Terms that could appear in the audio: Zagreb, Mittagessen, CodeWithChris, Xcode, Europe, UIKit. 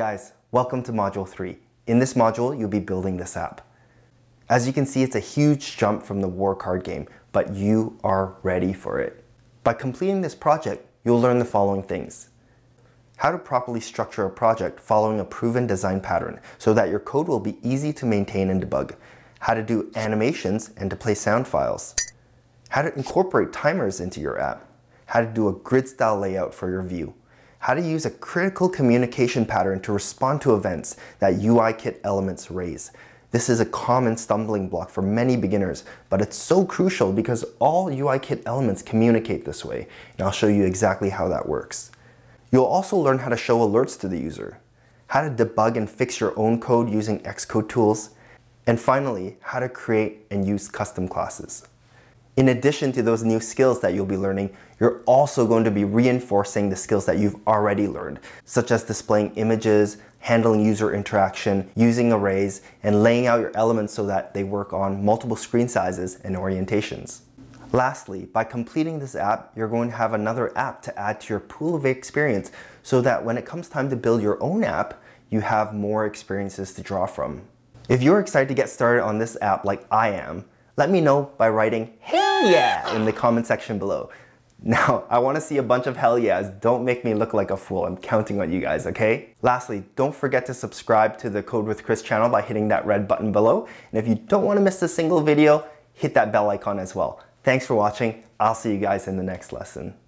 Guys, welcome to module 3. In this module, you'll be building this app. As you can see, it's a huge jump from the war card game, but you are ready for it. By completing this project, you'll learn the following things. How to properly structure a project following a proven design pattern so that your code will be easy to maintain and debug. How to do animations and to play sound files. How to incorporate timers into your app. How to do a grid-style layout for your view. How to use a critical communication pattern to respond to events that UIKit elements raise. This is a common stumbling block for many beginners, but it's so crucial because all UIKit elements communicate this way, and I'll show you exactly how that works. You'll also learn how to show alerts to the user, how to debug and fix your own code using Xcode tools, and finally, how to create and use custom classes. In addition to those new skills that you'll be learning, you're also going to be reinforcing the skills that you've already learned, such as displaying images, handling user interaction, using arrays, and laying out your elements so that they work on multiple screen sizes and orientations. Lastly, by completing this app, you're going to have another app to add to your pool of experience so that when it comes time to build your own app, you have more experiences to draw from. If you're excited to get started on this app like I am, let me know by writing hell yeah in the comment section below. Now, I want to see a bunch of hell yeahs. Don't make me look like a fool. I'm counting on you guys, okay? Lastly, don't forget to subscribe to the Code with Chris channel by hitting that red button below. And if you don't want to miss a single video, hit that bell icon as well. Thanks for watching. I'll see you guys in the next lesson.